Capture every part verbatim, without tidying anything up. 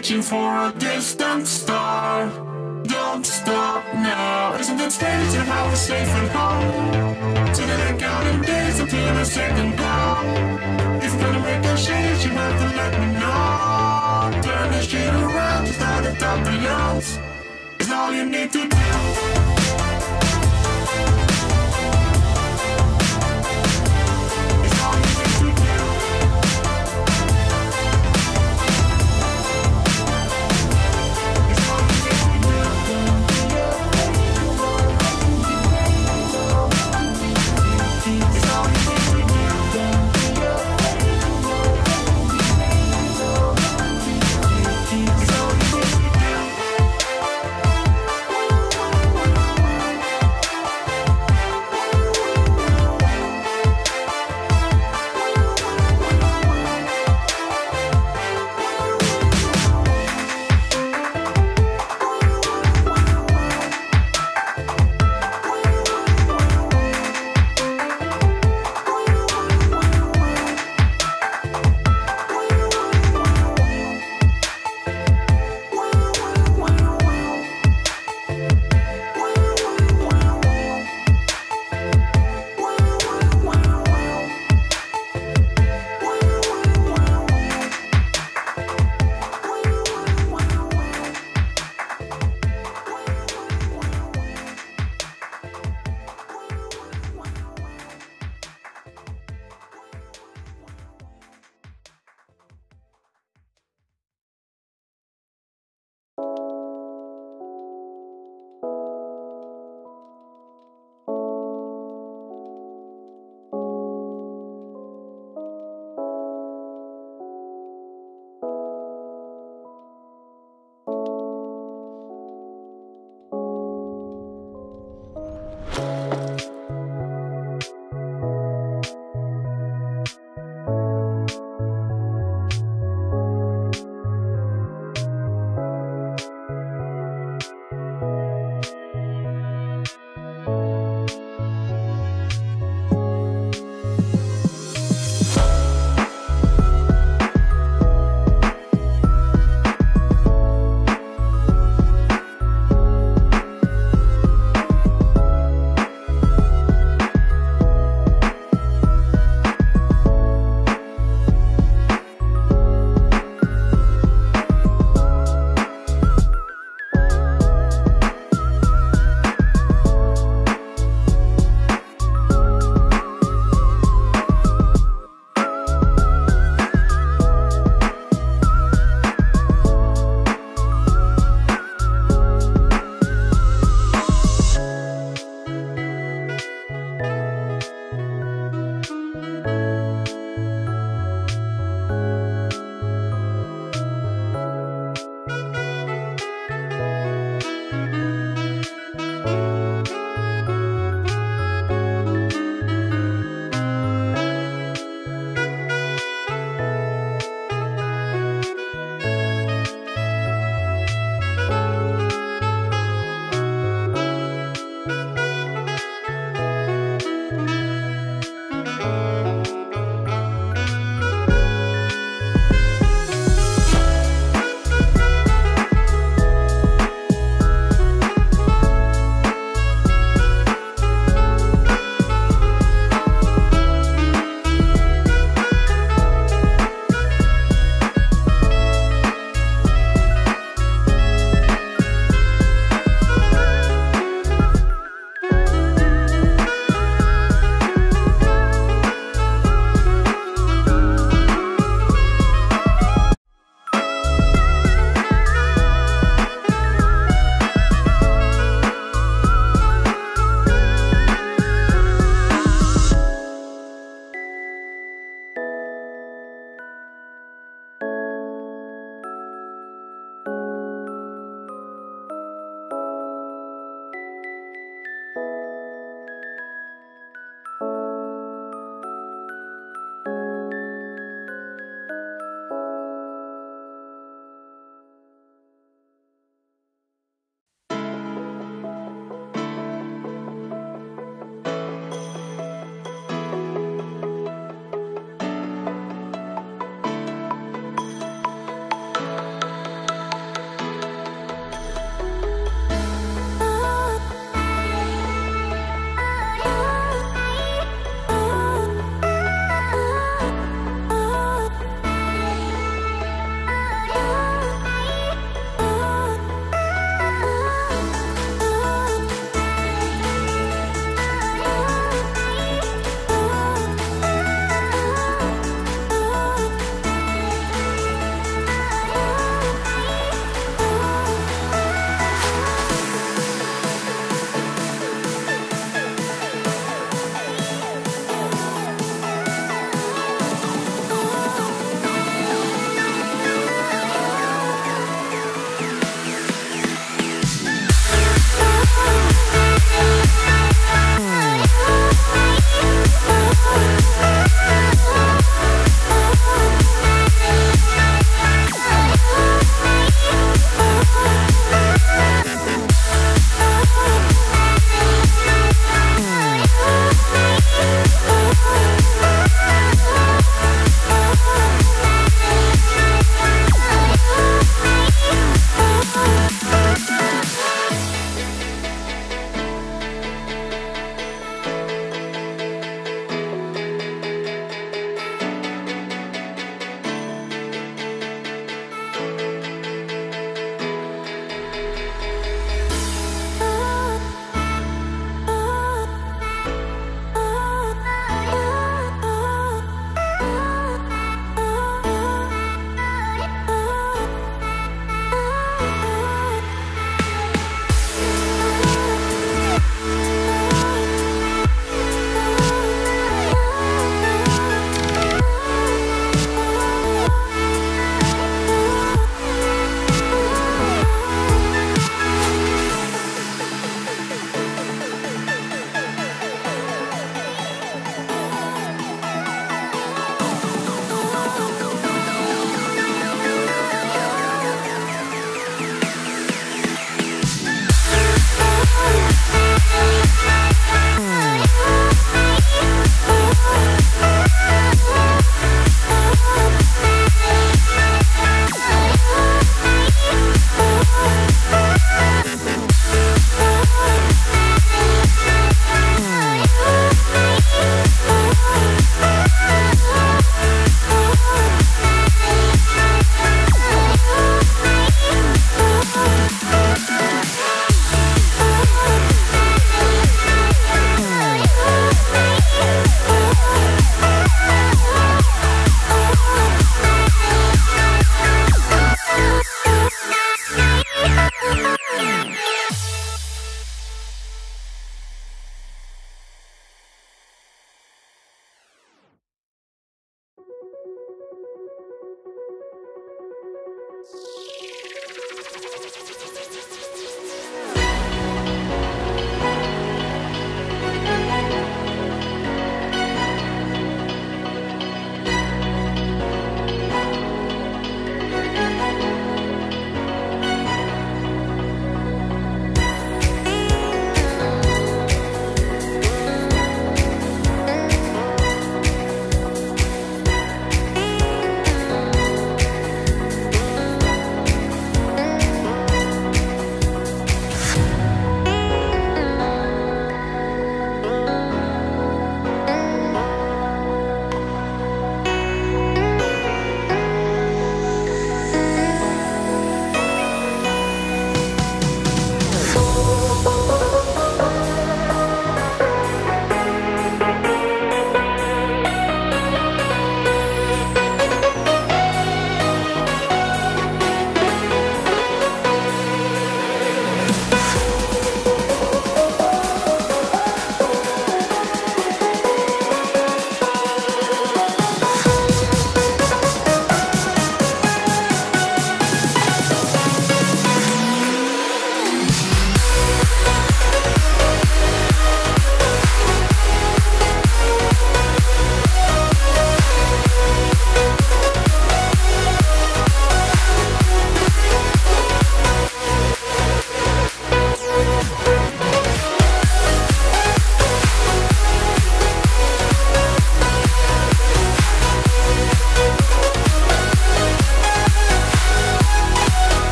reaching for a distant star. Don't stop now. Isn't it strange how we're safe and home? So that I counting days until the second blow. If you're gonna make a change, you have to let me know. Turn this shit around, start it up the else. It's all you need to do. Woo!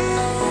you.